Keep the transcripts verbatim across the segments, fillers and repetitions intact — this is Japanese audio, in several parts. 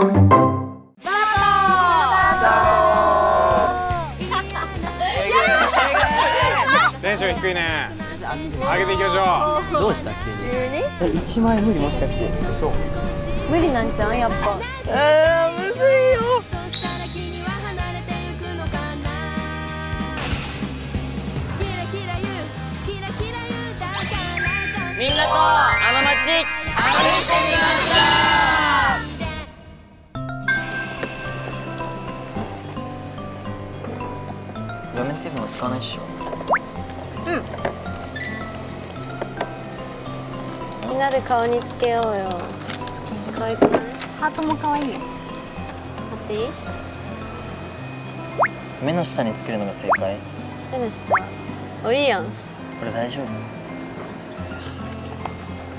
テンション低いね。上げていきましょう。どうした急に？一枚無理、もしかして。そう。無理なんちゃんやっぱ。ええ、むずいよ。みんなとあの街歩いてみました。画面っていうのは使わないっしょ。うん、みんなで顔につけようよ。可愛くない？ハートも可愛いよ。貼っていい？目の下につけるのが正解。目の下？お、いいやん。これ大丈夫？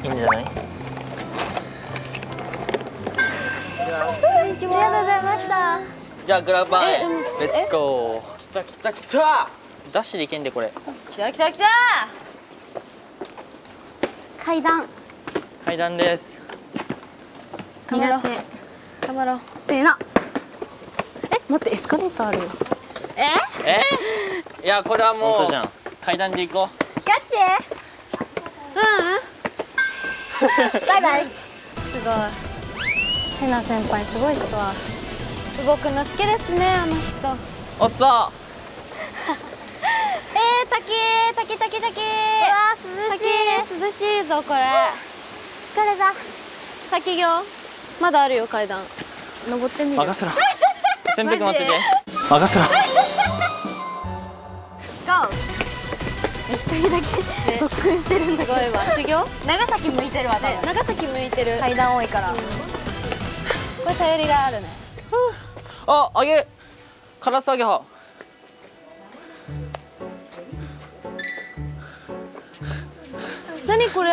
いいんじゃない？ありがとうございました。じゃあグラバーへ。レッツゴー。来た来た来た。ダッシュでいけんでこれ。きたきたきた。階段。階段です。頑張ろう。頑張ろう。せーの。え、待って、エスカレーターあるよ。え？え？いやこれはもう。本当じゃん。階段で行こう。ガチ？うん。バイバイ。すごい。セナ先輩すごいっすわ。動くの好きですね、あの人。おっそう。滝滝滝。うわー、涼しい。涼しいぞこれ。疲れた。滝行まだあるよ。階段登ってみる。任せろ。せんべく待ってて。任せろ。ゴー。一人だけ特訓してるんだけど。すごいわ。修行？長崎向いてるわね。長崎向いてる。階段多いから。これ頼りがあるね。あ、揚げ。カラス揚げ派。何これ、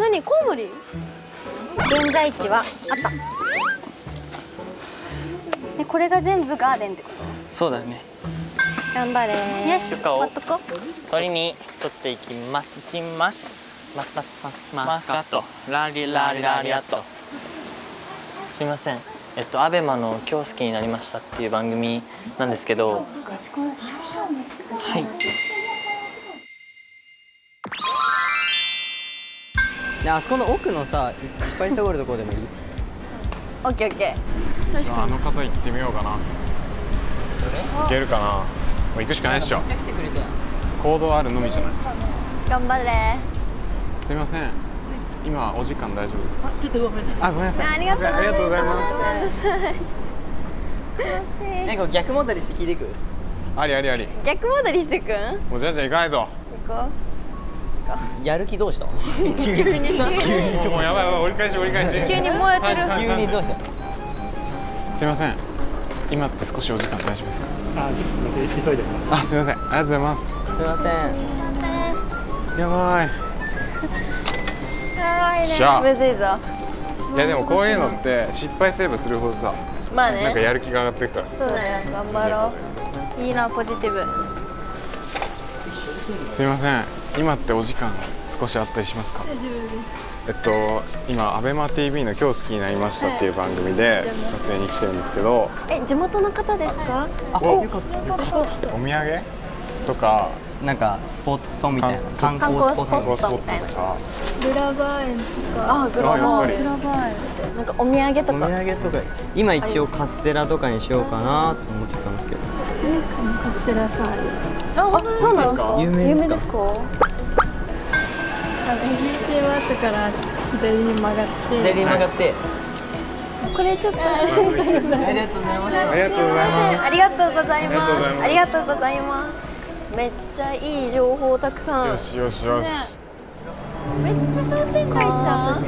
何コウモリ？現在地はあった。でこれが全部ガーデンってこと？そうだね。頑張れー。よし。許可を取りに取っていきます。いきます。ますますますますかとラリラリラリアと。すみません。えっとアベマの今日好きになりましたっていう番組なんですけど。はい。あそこの奥のさ、いっぱい喋るところでもいい。オッケーオッケー。確かに。あの方行ってみようかな。行けるかな。もう行くしかないっしょ。行動あるのみじゃない。頑張れ。すみません。今お時間大丈夫ですか。ちょっとごめんなさい。あ、ごめんなさい。ありがとう。ありがとうございます。楽しい。なんか逆戻りして聞いてく。ありありあり。逆戻りしてくん。もうじゃじゃ行かないと。行こう。やる気どうした？急に急にもうやばいやばい、折り返し折り返し。急に燃えてる。急にどうした？すみません。今って少しお時間大丈夫ですか？あ、すみません急いで。あ、すみません。ありがとうございます。すみません。やばい。やばいね。むずいぞ。いやでもこういうのって失敗すればするほどさ、まあね。なんかやる気が上がってくから。そうだよ。頑張ろう。いいなポジティブ。すみません。今ってお時間少しあったりしますか？えっと今アベマティービーの今日好きになりましたっていう番組で撮影に来てるんですけど、え地元の方ですか？あ、よかったよかった。お土産とかなんかスポットみたいな観光スポットみたいな。グラバー園とか。あ、グラバー園。なんかお土産とか。お土産とか。今一応カステラとかにしようかなと思ってたんですけど。カステラさん。あ、そうなんですか。有名ですか。あのエヌエイチは後から左に曲がって。左に曲がって。これちょっと。ありがとうございます。ありがとうございます。ありがとうございます。ありがとうございます。めっちゃいい情報たくさん。よしよしよし。めっちゃ商店街じゃん。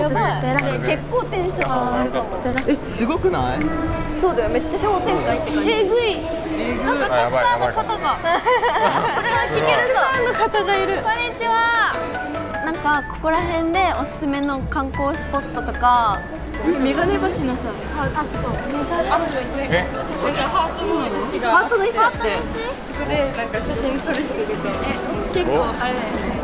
やばい。結構テンション上がる。え、すごくない？そうだよ。めっちゃ商店街って感じ。えぐい。なんかたくさんの方が、これは聞けるぞ。たくさんの方がいる。こんにちは。なんかここら辺でおすすめの観光スポットとか、メガネ橋のさ、あ、そう、メガネ橋。え？なんかハートの石が。ハートの石だって。そこでなんか写真撮れてるみたいな。え、結構あれだよね。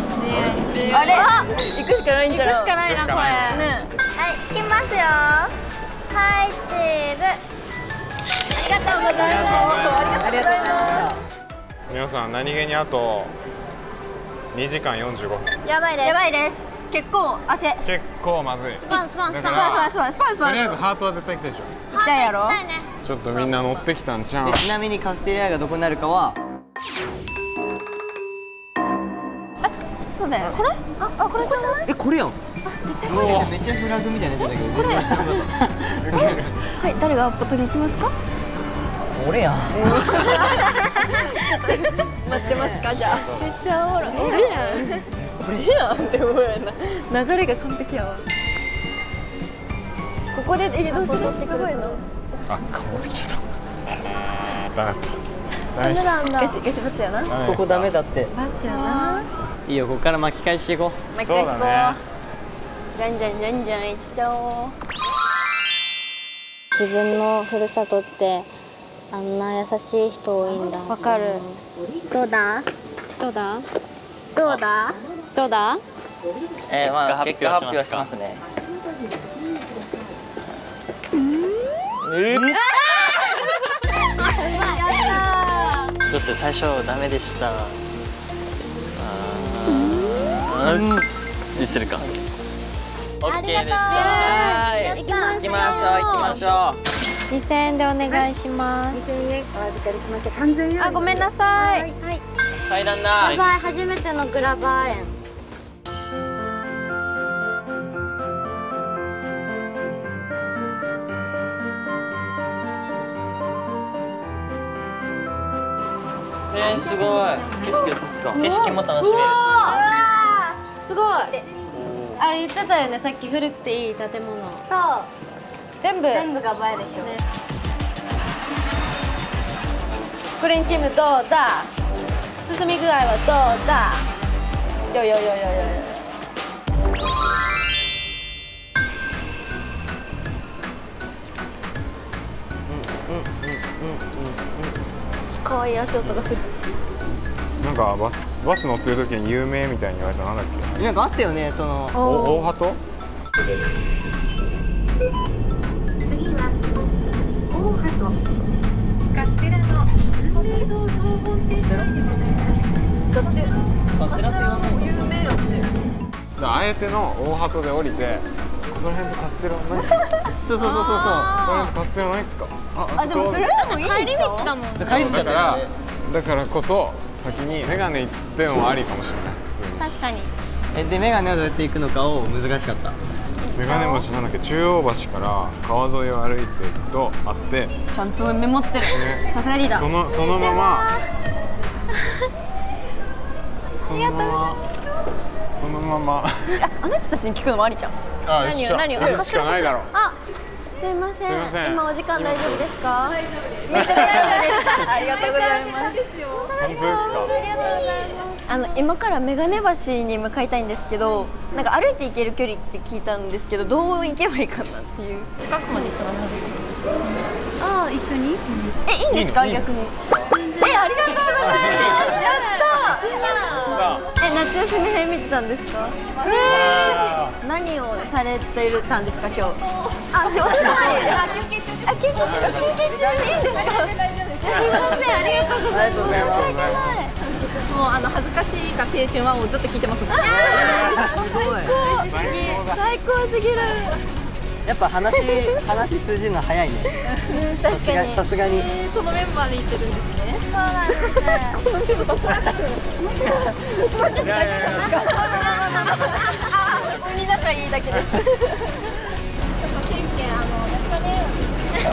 あれ？行くしかないんじゃない？行くしかないなこれ。ね。はい、行きますよ。うございます。ありがとうございます。皆さん何気にあとにじかんよんじゅうごふん。やばいです。やばいです。結構汗。結構まずい。スパンスパンスパンスパンスパンスパン。とりあえずハートは絶対行きたいでしょ。行きたいやろ。ちょっとみんな乗ってきたんちゃう。ちなみにカステリアがどこになるかは。そうだよ。これ？あ、あ、これじゃない？え、これやん。絶対これじゃん。めっちゃフラグみたいなじゃないけど。これ。はい、誰がボトル行きますか？俺やん。待ってますかじゃあ。めっちゃおもろい。俺やん。俺やんって思うやな。流れが完璧やわ。ここでえどうする？やばいな。あ、持ってきちゃった。ダメだった。ダメなんだ。ガチガチバツやな。ここダメだって。バツやな。いいよ、ここから巻き返していこう。巻き返していこう。じゃんじゃんじゃんじゃんいっちゃおう。自分のふるさとってあんな優しい人多いんだ。わかる。どうだどうだどうだどうだ。えー、まあ結果発表しますね。えー、どうして最初ダメでした。にするか。オッケーでした。行きましょう行きましょう。にせんえんでお願いします。にせんえんお預かりしました。さんぜんえん。あ、ごめんなさい。はい。階段だ。やばい、初めてのグラバー園。えー、すごい。景色映すか。景色も楽しめる。すごい。あれ言ってたよね、さっき古くていい建物。そう。全部。全部が映えでしょ。ね、グリーンチームどうだ。進み具合はどうだ。よよよよよよ。可愛い足音がする。なんかバスバス乗ってる時に有名みたいに言われたなんだっけ？なんかあったよね、その大鳩？次は大鳩。カステラのカステラの総本店に行きます。カステラはもう有名だって。だあえての大鳩で降りて、ここら辺でカステラないっすか？そうそうそうそうそう。ここら辺でカステラないっすか？ああでもそれもいい。帰り道だもん。帰り道だからだからこそ。先にメガネ行ってのもありかもしれない、普通に。確かに。え、で、メガネはどうやって行くのかを難しかった。メガネ橋なんだっけ、中央橋から川沿いを歩いていくとあって。ちゃんとメモってる。さすがリーダー。その、そのまま。そのまま。そのまま。あの人たちに聞くのもありちゃん。あ、何を、何を。しかないだろう。あ、すいません。今お時間大丈夫ですか。大丈夫です。めっちゃ大丈夫です。ありがとうございます。あの今から眼鏡橋に向かいたいんですけど、なんか歩いて行ける距離って聞いたんですけど、どう行けばいいかなっていう。近くまで行っちゃダメです。ああ、一緒に。え、いいんですか、逆に。え、ありがとうございます。やった。え、夏休み編見てたんですか。ええ。何をされてるたんですか、今日。あ、仕事終わり。あ、休憩中。あ、休憩中、休憩中、いいんですか。すみません、ありがとうございます。申し訳ない。もうあの恥ずかしいが青春はもうずっと聞いてます。最高すぎる。やっぱ話話通じるの早いね。確かに。さすがに。このメンバーで言ってるんですね。そうなんです。このメンバー。もうちょっと大丈夫ですか。あ、本人仲いいだけです。ちょっとケンケンあのやったね。や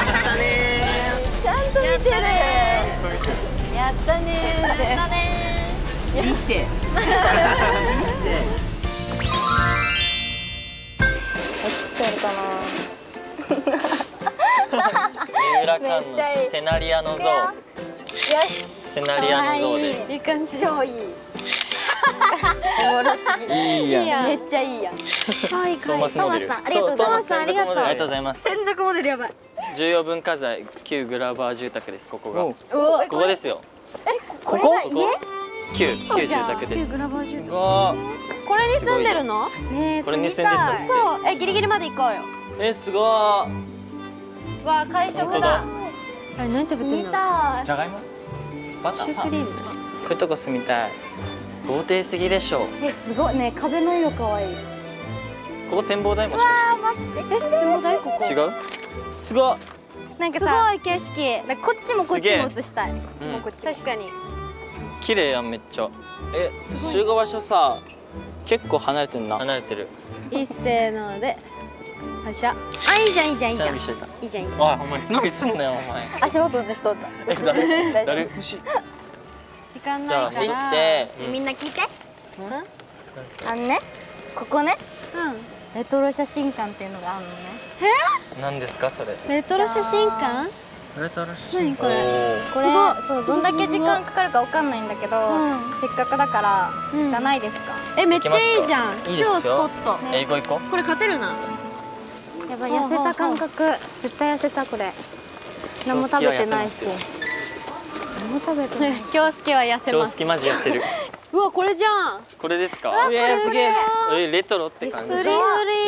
ったね。ちゃんと見てる。やったね。やったね。見て。映ってるかな。三浦館のセナリアの像。よし。セナリアの像です。いい感じ。超いい。いいや。めっちゃいいや。はい、トーマスモデル。ありがとうございます。ありがとうございます。専属モデルやばい。重要文化財旧グラバー住宅です。ここがここですよ。え、これが家？旧旧住宅です。これに住んでるの？これに住んでた。そう。え、ギリギリまで行こうよ。え、すごい。わあ、会食だ。あれ何食べてるの？じゃがいも？バター？シュークリーム？こういうとこ住みたい。豪邸すぎでしょ。え、すごいね。壁の色可愛い。ここ展望台もしかして。展望台ここ。違う？すごい。なんかさ、すごい景色。なんかこっちもこっちも映したい。こっちもこっち。確かに。綺麗やんめっちゃ。え、集合場所さ、結構離れてるな。離れてる。いっせーので。はしゃ。あ、いいじゃんいいじゃんいいじゃん。いいじゃんいいじゃん。おい、お前スノビすんなよお前。足元ずっと。え、誰？誰？星。時間ないから。じゃあ走って。みんな聞いて。あのね、ここね。うん。レトロ写真館っていうのがあるのね。え？なんですかそれ？レトロ写真館？レトロ写真館。これ、そうどんだけ時間かかるかわかんないんだけど、せっかくだからじゃないですか。え、めっちゃいいじゃん。超スポット。英語行こう。これ勝てるな。やばい、痩せた感覚。絶対痩せたこれ。何も食べてないし。何も食べてない。京介は痩せます。京介マジ痩せる。うわ、これじゃん。これですか。うわ、すげえ。レトロって感じ。レトロっ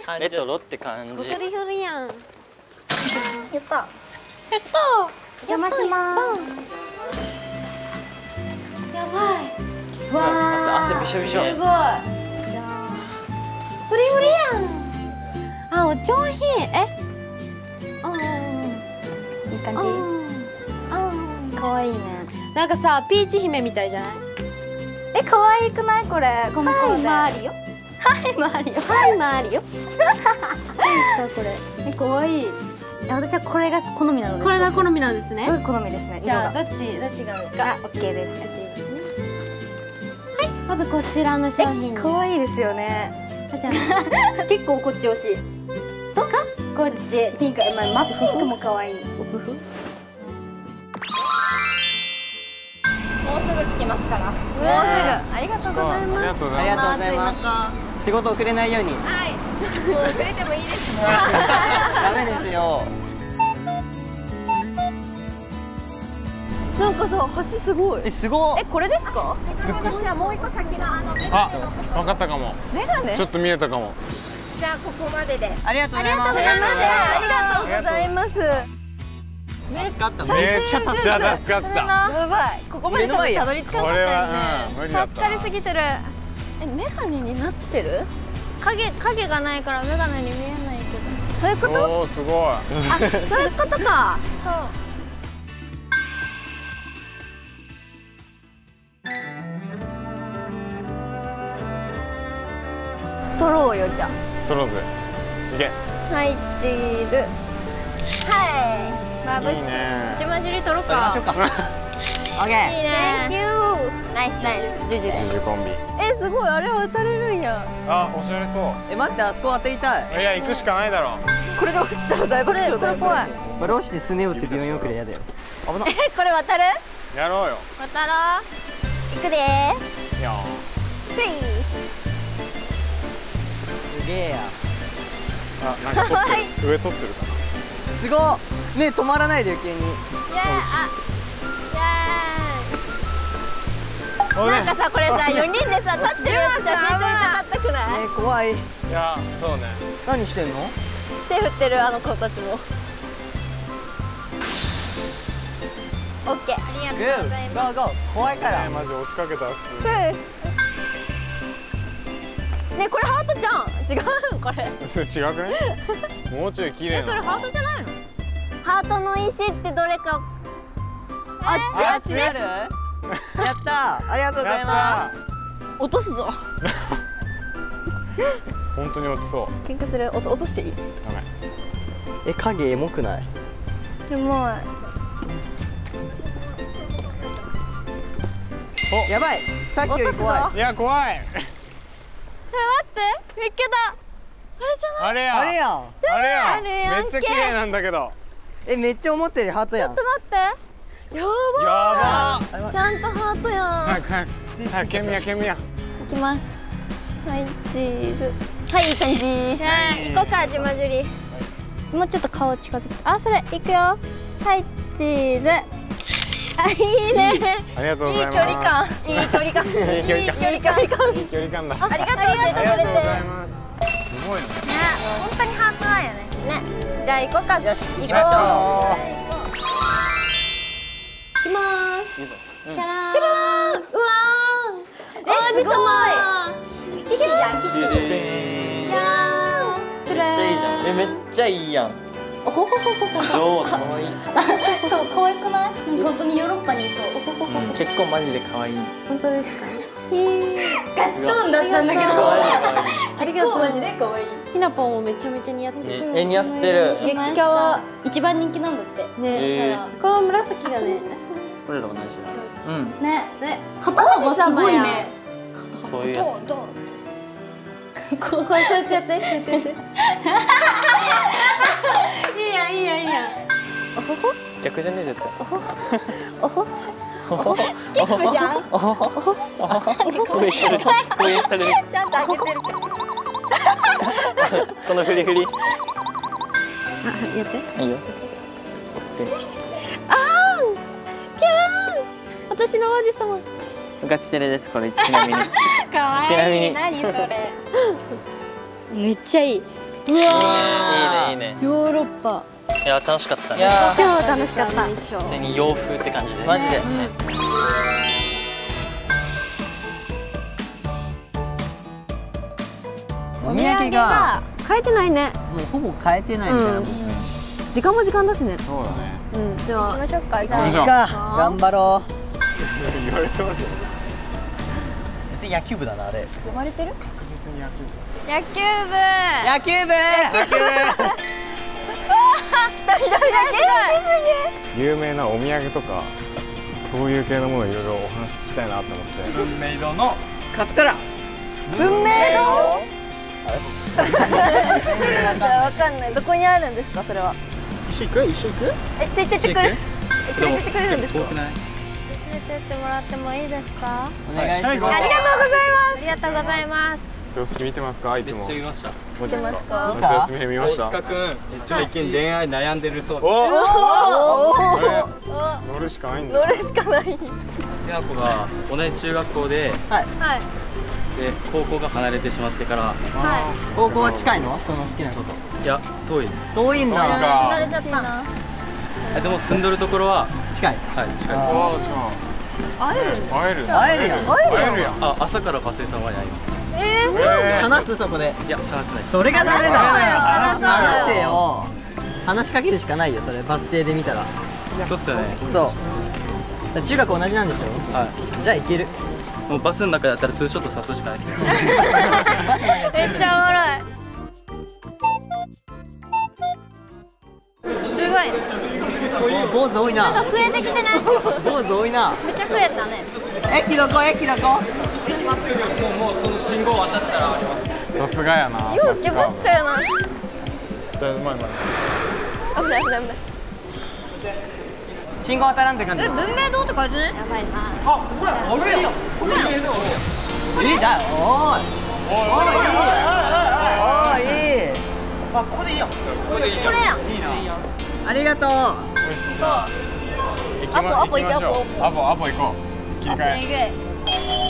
て感じ。レトロって感じ。ひょりひょりやん。やった。やった。邪魔します。やばい。わあ。汗びしょびしょ。すごい。ふりふりやん。あ、お上品。え、ああ、いい感じ。ああ、可愛いね。なんかさ、ピーチ姫みたいじゃない？え、可愛くないこれ？このコーデ。はい、回るよ。はい、回るよ。はい、回るよ。何ですかこれ？え、可愛い。私はこれが好みなのです。これが好みなんですね。すごい好みですね。じゃあどっちどっちがいいか。オッケーです。はい、まずこちらの商品。可愛いですよね。結構こっち惜しい。とかこっちピンク、まあ、マッピンクも可愛い。もうすぐ着きますから。もうすぐ。ありがとうございます。ありがとうございます。仕事遅れないように。はい。もう遅れてもいいですね。ダメですよ。なんかさ、橋すごい。え、すごい。え、これですか。私はもう一個先のあのメガネ。あ、わかったかも。メガネ。ちょっと見えたかも。じゃあここまでで。ありがとうございます。ありがとうございます。めっちゃ助かった。やばい。ここまでたどり着かなかったよね。助かりすぎてる。え、メガネになってる？影影がないからメガネに見えないけど。そういうこと？おお、すごい。あ、そういうことか。そう。取ろうよじゃあ。取ろうぜ。いけ。はい、チーズ。はい。まぶしい。一文字り取ろうか。取りましょうか。オッケー。いいね。Thank you。ナイスナイス。ジュジュ。ジュジュコンビ。え、すごい。あれ渡れるんや。あ、おしゃれそう。え、待って、あそこ当てりたい。いや、行くしかないだろ。これで落ちたら大爆笑だよ。怖い。まあ、ローシでスネ夫って病院遅れやだよ。危ない。え、これ渡る？やろうよ。渡ろう。行くでー。よー。ペイ。あ、なんか撮ってる。上撮ってるかな。すごっ。目止まらないで余計に。なんかさ、これさ、よにんでさ、立ってる写真撮りたかったくない？え、怖い。いや、そうね。何してんの？手振ってるあの子たちも。オッケー。ありがとうございます。ゴーゴー。怖いから。マジ押しかけた普通。ね、これハートじゃん。違うこれ。それ違くね。もうちょい綺麗な。それハートじゃないの？ハートの石ってどれか。あっちある。やった。ありがとうございます。落とすぞ。本当に落ちそう。喧嘩する。落としていい？ダメ。え、影エモくない？エモい。お、やばい。さっきより怖い。いや怖い。え、待って、見っけた。あれじゃない？あれや。あれや。あれや。めっちゃ綺麗なんだけど。え、めっちゃ思ってるハートやん。ちょっと待って。やば。やば。ちゃんとハートやん。はいはい。はい、ケミヤケミヤ。行きます。はい、チーズ。はい、いい感じ。はい、行こうか、じまじゅり。もうちょっと顔近づけ。あ、それ、行くよ。はい、チーズ。あ、いいね。ありがとうございます。いい距離感。いい距離感。いい距離感。いい距離感だ。ありがとうございます。すごいね。ね、本当にハートだよね。ね、じじゃあ行こうか。よし、行きましょう。行きまーす。チャラーン。チャラーン。うわー。え、すごい。キシじゃん、キシ。じゃーん。めっちゃいいじゃん。え、めっちゃいいやん。おほほほほ。上手。可愛い。そう、可愛くない？本当にヨーロッパにいそう。結構マジで可愛い。本当ですか？ガチトーンだったんだけど。ありがとう。マジで可愛い。ひなぽんもめちゃめちゃ似合ってる。え、似合ってる。激カワ一番人気なんだって。ね。この紫がね。これら同じだ。うん。ねね。肩幅すごいね。そういうやつ。こうこうやってやって。いいやいいやいいや。おほほ。逆じゃねえ絶対。おほおほ。スキップじゃん。ちゃんと上げてる。このフリフリ。あ、やって。いいよ。ああ、キャーン。私の王子様。ガチテレですこれちなみに。可愛い。何それ。めっちゃいい。うわ。いいねいいね。ヨーロッパ。いや楽しかったね。超楽しかった。普通に洋風って感じで。マジで。お土産が変えてないね。もうほぼ変えてないみたいな。時間も時間だしね。そうだね。うん、じゃあ行きましょうか。頑張ろう。言われてますよ。絶対野球部だなあれ。呼ばれてる？確実に野球部。野球部。野球部。野球部。有名なお土産とかそういう系のものいろいろお話聞きたいなと思って。文明堂の買ったら文明堂わかんない。どこにあるんですかそれは。一緒行く一緒行く。え、ついてってくれ連れてってくれるんですか。連れてってもらってもいいですか。お願いします。ありがとうございます。ありがとうございます。洋介見てますか。いつも見ました。夏休み見ました。最近恋愛悩んでるそうです。乗るしかないんだ。乗るしかない。せなこが同じ中学校で高校が離れてしまってから。高校は近いの。その好きなこと。いや遠いです。遠いんだ。離れちゃったな。でも住んどるところは近い。はい近いです。会える会える会えるやん。朝からバスでたまに会います。話すそこで。いや話せない。それがダメだ。話してよ。話しかけるしかないよそれ。バス停で見たら。そうっすよね。そう中学同じなんでしょ。はい。じゃあ行ける。もうバスの中だったらツーショット誘うしかないです。めっちゃおもろい。すごい。坊主多いな。なんか増えてきてない。坊主多いな。めっちゃ増えたね。駅どこ駅どこ。もうその信号渡ったらあります。さすがやな。ようけばったやな。じゃあ前前。危ない危ない危ない。信号渡らんって感じ。え、文明堂って感じね。やばいな。あ、ここや。あれや。これや。いいだ。おい。おい。おい。おい。あ、ここでいいや。ここでいいじゃん。これや。いいな。ありがとう。おいしいな。アポアポ行こう。アポアポ行こう。切り替え。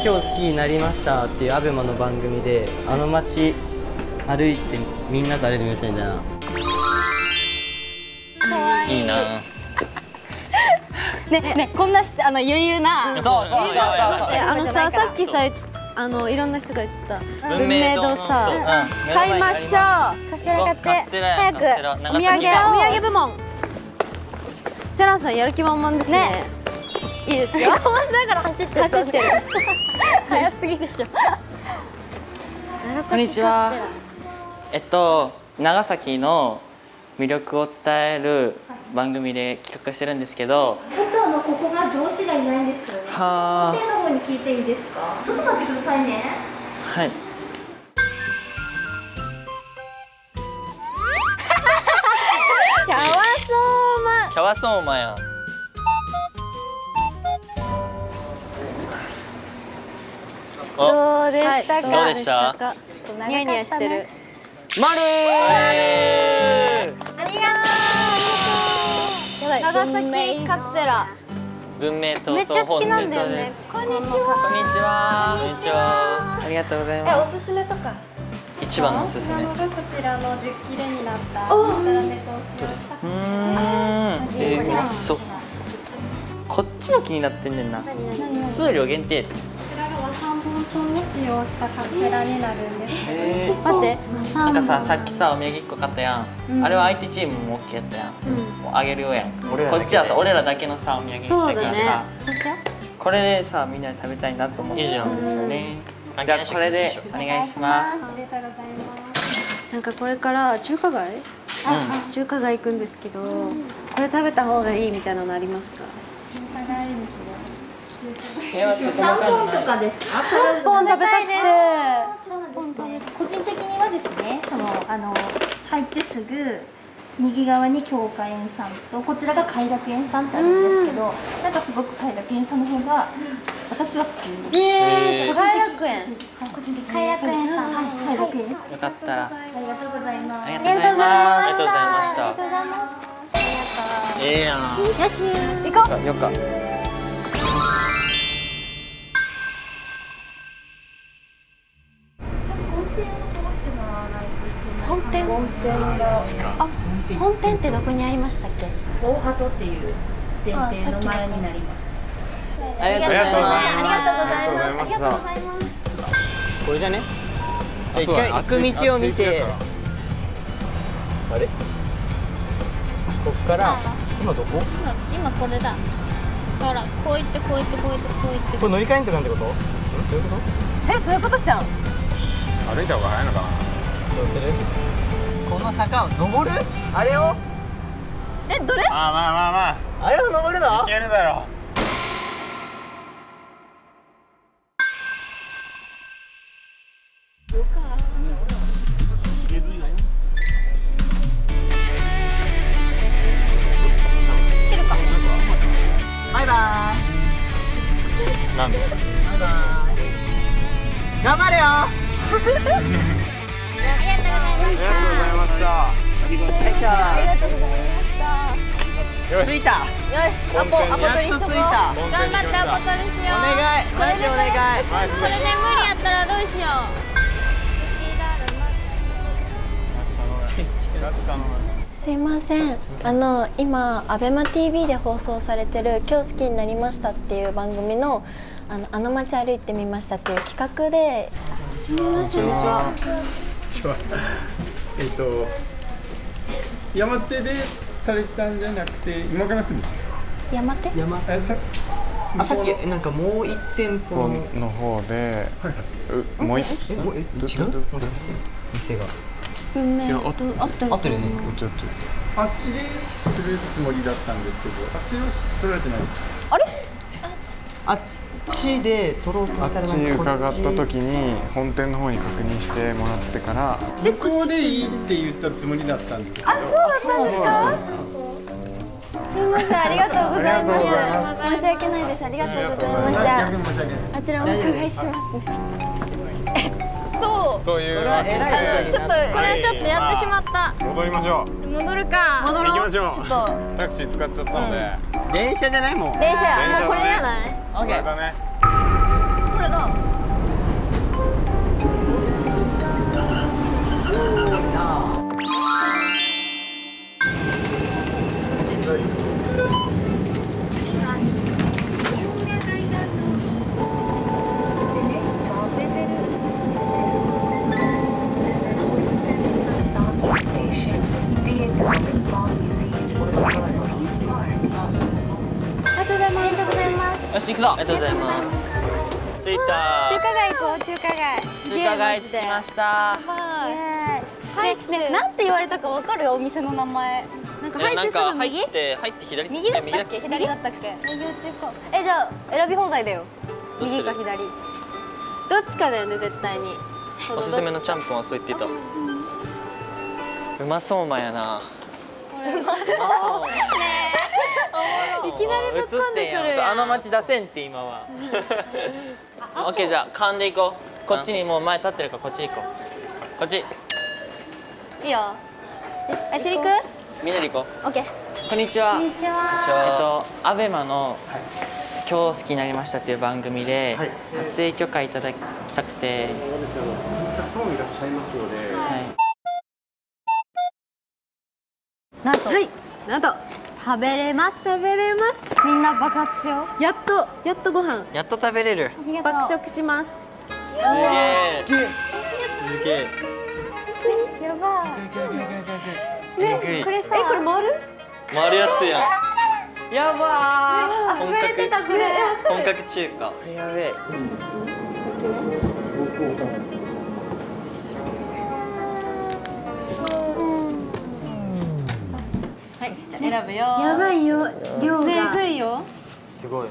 今日好きになりましたっていう アベマ の番組であの街歩いてみんなと歩いてみましたみたいな。いいな。ねねこんなあの余裕な。そうそうそう。あのささっきさあのいろんな人が言ってた文明堂さ買いましょう。カステラ買って早くお土産お土産部門。セランさんやる気満々ですね。いいですよ。本当だから走って走ってる。早すぎでしょ。こんにちは。えっと長崎の魅力を伝える番組で企画してるんですけど。ちょっとあのここが上司がいないんですよね。はあ。店の方に聞いていいですか。ちょっと待ってくださいね。はい。キャワソーマ。キャワソーマやん。どうでしたか。どうでしたか。ニヤニヤしてる。まるー。ありがとう。長崎カステラ。文明と。めっちゃ好きなんだよね。こんにちは。こんにちは。こんにちは。ありがとうございます。え、おすすめとか。い一番のおすすめがこちらのじゅっ切れになったのたらめとお塩したうーん、うまそう。こっちも気になってんねんな。数量限定。こちらが和三盆糖を使用したカステラになるんですけど、待って、なんかさ、さっきさお土産いっこ買ったやん。あれは相手チームも OK やったやん。もうあげるよやん。こっちはさ俺らだけのさお土産にしたからさ、これでさみんなで食べたいなと思ってるんですよね。じゃあこれでお願いします。ありがとうございます。なんかこれから中華街、うん、中華街行くんですけど、うん、これ食べた方がいいみたいなのありますか？中華街にする。三本とかですか？三本食べたいね。三本食べたい。個人的にはですね、そのあの入ってすぐ右側に京華園さんとこちらが偕楽園さんってあるんですけど、うん、なんかすごく偕楽園さんの方が私は好き。ええ、偕楽園。個人的に偕楽園さん。はい、偕楽園。よかったら。ありがとうございます。ありがとうございます。ありがとうございました。ありがとうございます。ええやん。よし、行こう。よか。本店。本店が。あ。本店ってどこにありましたっけ？大鳩っていう店の前になります。ありがとうございます。ありがとうございます。これじゃね？一回行く道を見て。あれ？こっから今どこ？今これだ。ほら、こう行ってこう行ってこう行ってこう行って。これ乗り換えんとなんてこと？どういうこと？え、そういうことじゃん。歩いた方が早いのかな？どうする？この坂を登る？あれを？え、どれ？まあまあまあまあ。あれを登るの？いけるだろう。いけるか。バイバイ。なんです？バイバイ。頑張れよ。ありがとうございました。ありがとうございました。着いた。よし、アポアポ取りしよう。頑張ってアポ取りしよう。お願い、マジお願い。これで無理やったらどうしよう。すいません。あの今アベマティービー で放送されてる今日好きになりましたっていう番組のあのあの街歩いてみましたっていう企画で。すみません。えっと山手でされたんじゃなくて今からすぐ山手山あさっきなんかもう一店舗の方でもう一店舗違う店が運命あってるねあっちでするつもりだったんですけどあっちを取られてないあれあっあっちで取ろうとしたらあっち伺った時に本店の方に確認してもらってから向こうでいいって言ったつもりだったんですけどあ、そうだったんですかすいません、ありがとうございます申し訳ないです、ありがとうございましたあちらお伺いしますねえっと、これはちょっとやってしまった戻りましょう戻るか戻ろう行きましょうタクシー使っちゃったので電車じゃないもん電車、もうこれやないこれだね。これだ。よし行くぞ。ありがとうございます。着いた。中華街行こう中華街。中華街着きました。はい。ね、なんて言われたかわかるよお店の名前。なんか入って入って入って左。右だったっけ左だったっけ。右中華。え、じゃあ選び放題だよ。右か左。どっちかだよね絶対に。おすすめのちゃんぽんはそう言ってた。うまそうまやな。うまそう。ね。いきなりぶっ込んでくる。あの街出せんって今は。オッケーじゃあ噛んでいこう。こっちにもう前立ってるからこっち行こう。こっち。いいよ。あしりくん。みんなで行こう。オッケー。こんにちは。こんにちは。えっとアベマの今日好きになりました」っていう番組で撮影許可いただきたくて、たくさんいらっしゃいますので、なんとなんと食べれます、食べれます。みんな爆発しよう。やっとやっとご飯やっと食べれる。爆食します。すげえすげえやばい。ね、これさ、え、これ回る回るやつやん。やばー、憧れてた。これ本格中華、これやべえ。はい、じゃ選ぶよ。やばいよ、量がえぐいよ。すごい、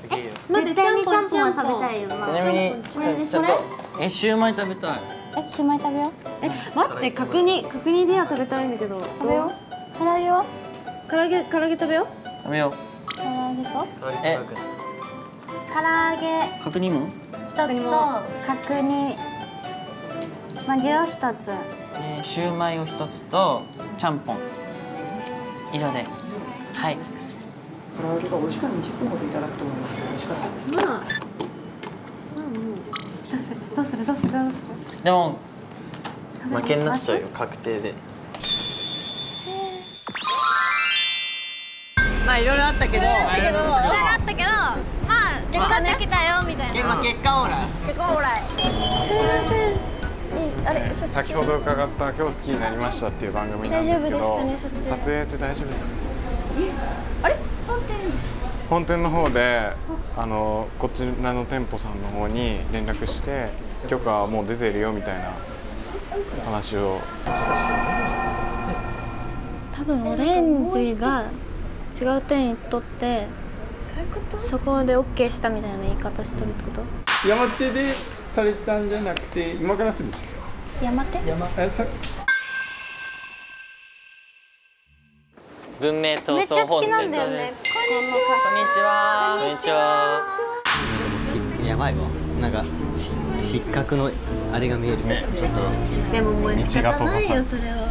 すげえよ。絶対にちゃんぽんは食べたいよ。ちなみにちょっとえ、シューマイ食べたい。え、シューマイ食べよう。え、待って、角煮角煮レア食べたいんだけど。食べよう。唐揚げは？唐揚げ唐揚げ食べよう。食べよう。唐揚げと。え。唐揚げ。角煮も。一つと角煮。まんじゅうを一つ。え、シューマイを一つとちゃんぽん。以上で。はい。唐揚げがお時間にじゅっぷんほどいただくと思いますけど、美味しかったです。まあ。どうするどうするどうする。でも負けになっちゃうよ、確定で。まあいろいろあったけど、いろいろあったけど、まあ結果できたよみたいな。結果オーライ。結果オーライ。すみません。あれ、先ほど伺った今日好きになりましたっていう番組なんですけど、撮影って大丈夫ですか？あれ？本店。本店の方で、あのこちらの店舗さんの方に連絡して、許可はもう出てるよみたいな話を。多分オレンジが。違う店行っとって、そういうこと？そこでオッケーしたみたいな言い方してるってこと？山手でされたんじゃなくて、今からするんですよ。山手？山手。文明闘争本店です。こんにちは。こんにちは。こんにちは。やばいわ。なんか失格のあれが見える。ちょっと。でももう仕方ないよそれは。